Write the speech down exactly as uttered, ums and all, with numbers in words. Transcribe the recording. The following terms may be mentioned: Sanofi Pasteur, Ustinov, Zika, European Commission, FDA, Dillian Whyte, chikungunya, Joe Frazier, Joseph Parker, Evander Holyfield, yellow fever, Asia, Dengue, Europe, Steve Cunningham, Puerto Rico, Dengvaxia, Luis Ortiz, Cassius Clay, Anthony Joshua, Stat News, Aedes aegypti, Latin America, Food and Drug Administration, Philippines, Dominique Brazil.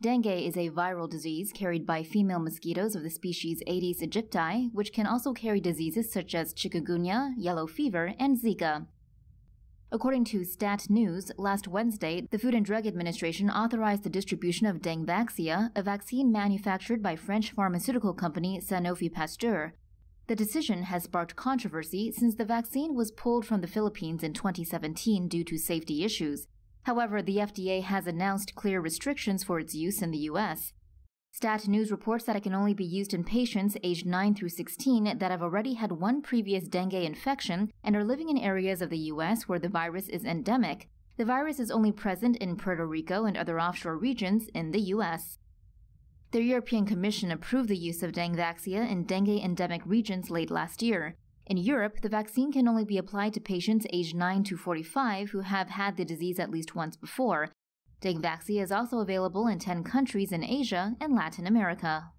Dengue is a viral disease carried by female mosquitoes of the species Aedes aegypti, which can also carry diseases such as chikungunya, yellow fever, and Zika. According to Stat News, last Wednesday, the Food and Drug Administration authorized the distribution of Dengvaxia, a vaccine manufactured by French pharmaceutical company Sanofi Pasteur. The decision has sparked controversy since the vaccine was pulled from the Philippines in twenty seventeen due to safety issues. However, the F D A has announced clear restrictions for its use in the U S. Stat News reports that it can only be used in patients aged nine through sixteen that have already had one previous dengue infection and are living in areas of the U S where the virus is endemic. The virus is only present in Puerto Rico and other offshore regions in the U S. The European Commission approved the use of Dengvaxia in dengue endemic regions late last year. In Europe, the vaccine can only be applied to patients aged nine to forty-five who have had the disease at least once before. Dengvaxia is also available in ten countries in Asia and Latin America.